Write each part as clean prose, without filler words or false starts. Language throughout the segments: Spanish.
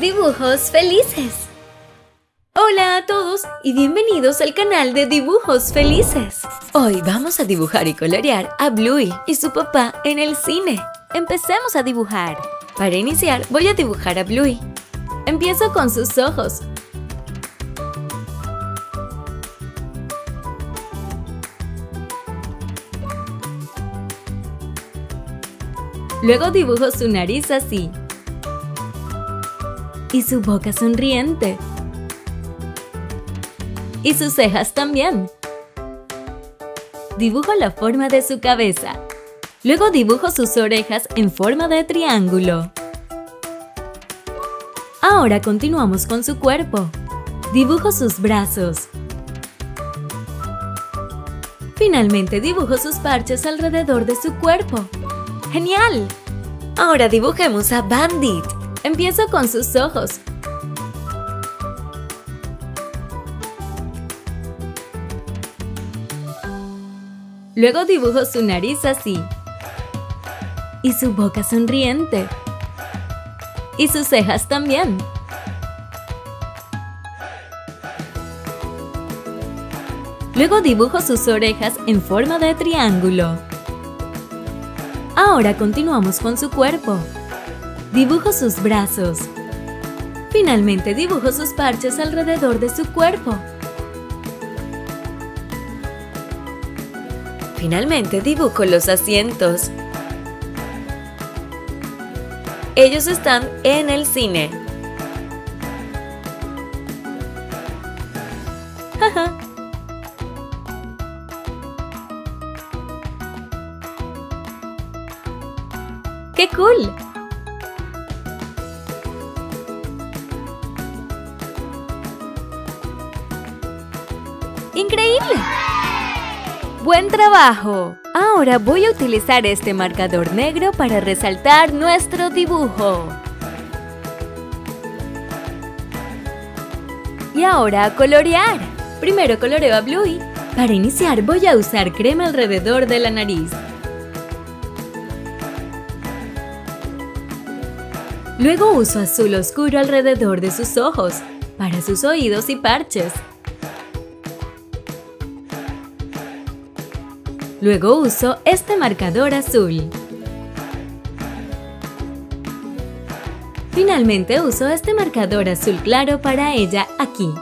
Dibujos Felices. Hola a todos y bienvenidos al canal de Dibujos Felices. Hoy vamos a dibujar y colorear a Bluey y su papá en el cine. Empecemos a dibujar. Para iniciar voy a dibujar a Bluey. Empiezo con sus ojos. Luego dibujo su nariz así. Y su boca sonriente. Y sus cejas también. Dibujo la forma de su cabeza. Luego dibujo sus orejas en forma de triángulo. Ahora continuamos con su cuerpo. Dibujo sus brazos. Finalmente dibujo sus parches alrededor de su cuerpo. ¡Genial! Ahora dibujemos a Bandit. Empiezo con sus ojos. Luego dibujo su nariz así. Y su boca sonriente. Y sus cejas también. Luego dibujo sus orejas en forma de triángulo. Ahora continuamos con su cuerpo. Dibujo sus brazos. Finalmente dibujo sus parches alrededor de su cuerpo. Finalmente dibujo los asientos. Ellos están en el cine. ¡Ja! ¡Qué cool! ¡Increíble! ¡Buen trabajo! Ahora voy a utilizar este marcador negro para resaltar nuestro dibujo. Y ahora a colorear. Primero coloreo a Bluey. Para iniciar voy a usar crema alrededor de la nariz. Luego uso azul oscuro alrededor de sus ojos, para sus oídos y parches. Luego uso este marcador azul. Finalmente uso este marcador azul claro para ella aquí.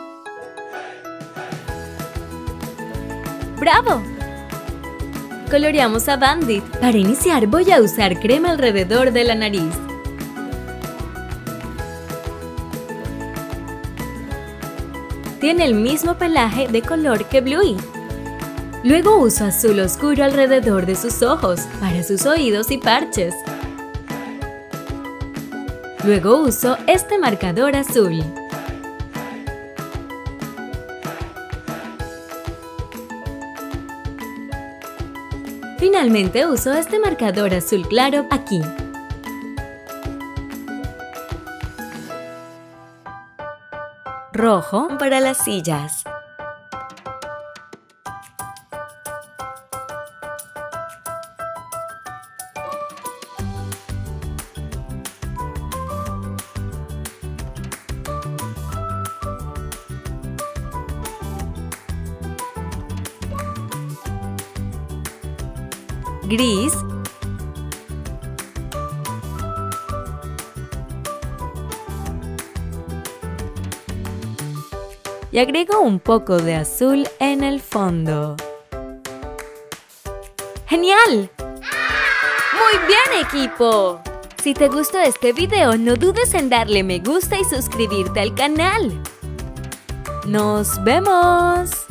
¡Bravo! Coloreamos a Bandit. Para iniciar voy a usar crema alrededor de la nariz. Tiene el mismo pelaje de color que Bluey. Luego uso azul oscuro alrededor de sus ojos, para sus oídos y parches. Luego uso este marcador azul. Finalmente uso este marcador azul claro aquí. Rojo para las sillas. Gris. Y agrego un poco de azul en el fondo. ¡Genial! ¡Muy bien, equipo! Si te gustó este video, no dudes en darle me gusta y suscribirte al canal. ¡Nos vemos!